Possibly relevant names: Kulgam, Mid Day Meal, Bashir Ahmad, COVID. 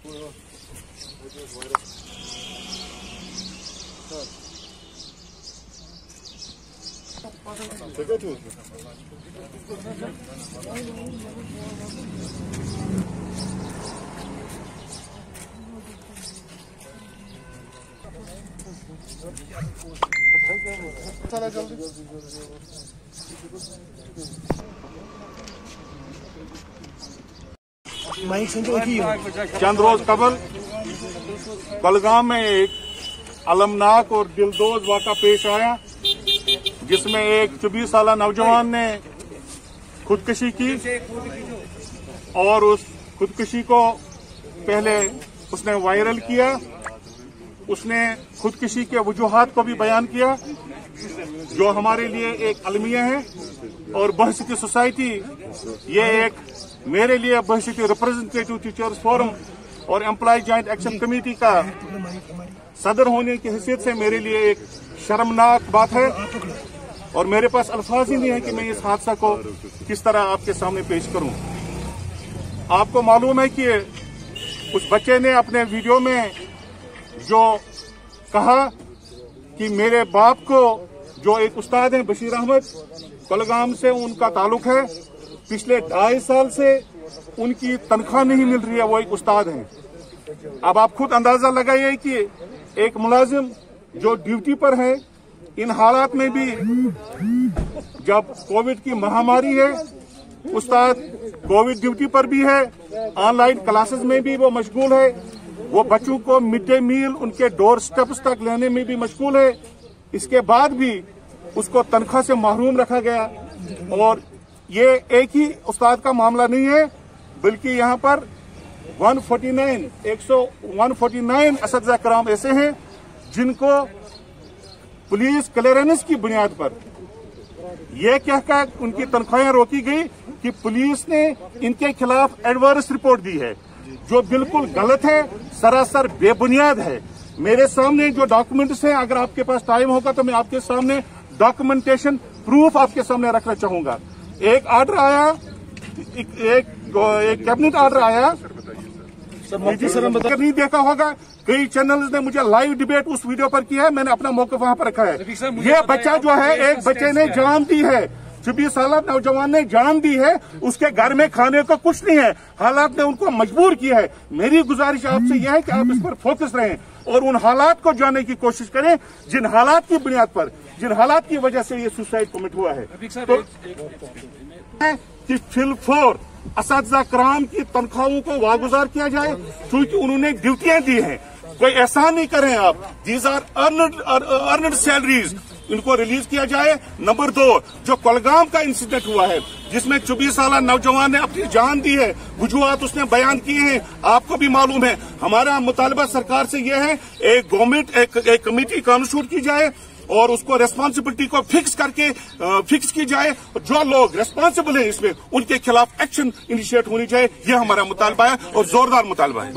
चंद रोज कबल कुलगाम में एक अलमनाक और दिलदोज वाक़ा पेश आया जिसमें एक 24 साल नौजवान ने खुदकुशी की और उस खुदकुशी को पहले उसने वायरल किया। उसने खुदकुशी के वजूहात को भी बयान किया जो हमारे लिए एक अलमिया है और बहसीती सोसाइटी ये एक मेरे लिए बहसीती रिप्रेजेंटेटिव टीचर्स फोरम और एम्प्लॉय जॉइंट एक्शन कमेटी का सदर होने की हैसियत से मेरे लिए एक शर्मनाक बात है और मेरे पास अल्फाज ही नहीं है कि मैं इस हादसा को किस तरह आपके सामने पेश करूं। आपको मालूम है कि उस बच्चे ने अपने वीडियो में जो कहा कि मेरे बाप को जो एक उस्ताद हैं बशीर अहमद कुलगाम से उनका ताल्लुक है, पिछले 2.5 साल से उनकी तनख्वाह नहीं मिल रही है, वो एक उस्ताद हैं। अब आप खुद अंदाजा लगाइए कि एक मुलाजिम जो ड्यूटी पर है इन हालात में भी, जब कोविड की महामारी है, उस्ताद कोविड ड्यूटी पर भी है, ऑनलाइन क्लासेस में भी वो मशगूल है, वो बच्चों को मिड डे मील उनके डोर स्टेप्स तक लेने में भी मशगूल है, इसके बाद भी उसको तनख्वाह से महरूम रखा गया। और ये एक ही उस्ताद का मामला नहीं है बल्कि यहाँ पर 149 असातिज़ा कराम ऐसे हैं जिनको पुलिस क्लियरेंस की बुनियाद पर यह कहकर उनकी तनख्वाहें रोकी गई कि पुलिस ने इनके खिलाफ एडवर्स रिपोर्ट दी है जो बिल्कुल गलत है, सरासर बेबुनियाद है। मेरे सामने जो डॉक्यूमेंट्स हैं, अगर आपके पास टाइम होगा तो मैं आपके सामने डॉक्यूमेंटेशन प्रूफ आपके सामने रखना चाहूंगा। एक ऑर्डर आया, एक कैबिनेट ऑर्डर आया, नहीं देखा होगा, कई चैनल्स ने मुझे लाइव डिबेट उस वीडियो पर किया है, मैंने अपना मौका वहां पर रखा है। ये बच्चा जो है, एक बच्चे ने जान दी है, 24 साल नौजवान ने जान दी है, उसके घर में खाने को कुछ नहीं है, हालात ने उनको मजबूर किया है। मेरी गुजारिश आपसे यह है कि आप इस पर फोकस रहें और उन हालात को जानने की कोशिश करें जिन हालात की बुनियाद पर, जिन हालात की वजह से ये सुसाइड कमिट हुआ है। तो कि फिलफोर असातिज़ा कराम की तनख्वाहों को वागुजार किया जाए क्योंकि उन्होंने ड्यूटियां दी हैं। कोई एहसान नहीं करें आप, दीज आर अर्नड सैलरीज, इनको रिलीज किया जाए। नंबर 2, जो कुलगाम का इंसिडेंट हुआ है जिसमें 24 साल नौजवान ने अपनी जान दी है, वजूहात उसने बयान किए हैं, आपको भी मालूम है। हमारा मुतालबा सरकार से यह है एक गवर्नमेंट एक कमेटी कॉन्स्टिट्यूट की जाए और उसको रेस्पॉन्सिबिलिटी को फिक्स करके फिक्स की जाए, जो लोग रेस्पॉन्सिबल हैं इसमें उनके खिलाफ एक्शन इनिशिएट होनी चाहिए। यह हमारा मुतालबा है और जोरदार मुतालबा है।